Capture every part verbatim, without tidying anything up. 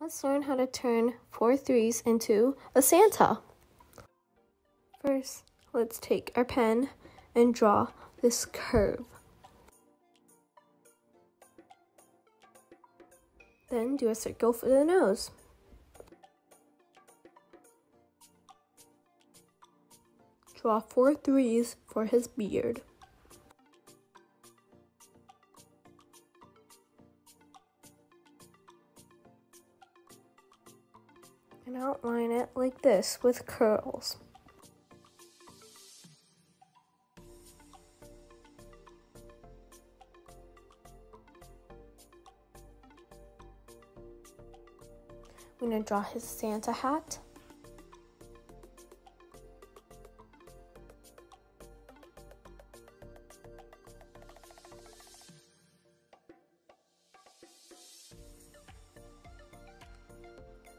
Let's learn how to turn four threes into a Santa. First, let's take our pen and draw this curve. Then do a circle for the nose. Draw four threes for his beard. And outline it like this with curls. I'm going to draw his Santa hat.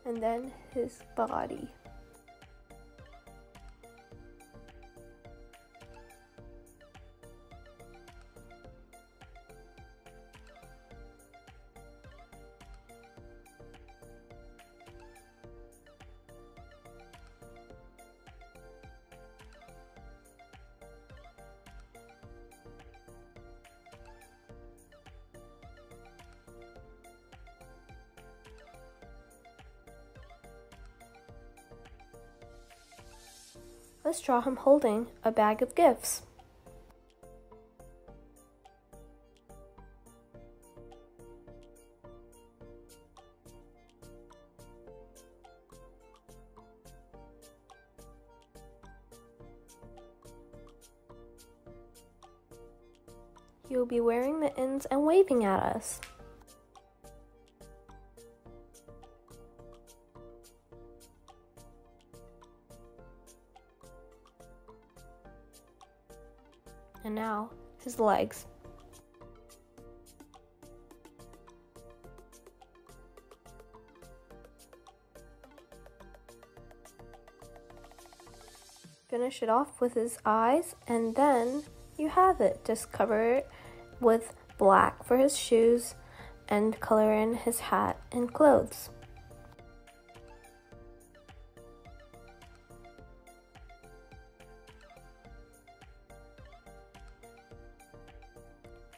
And then his body. Let's draw him holding a bag of gifts. He will be wearing mittens and waving at us. And now, his legs. Finish it off with his eyes, and then you have it. Just cover it with black for his shoes and color in his hat and clothes.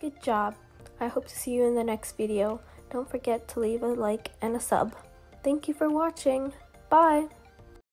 Good job. I hope to see you in the next video. Don't forget to leave a like and a sub. Thank you for watching. Bye.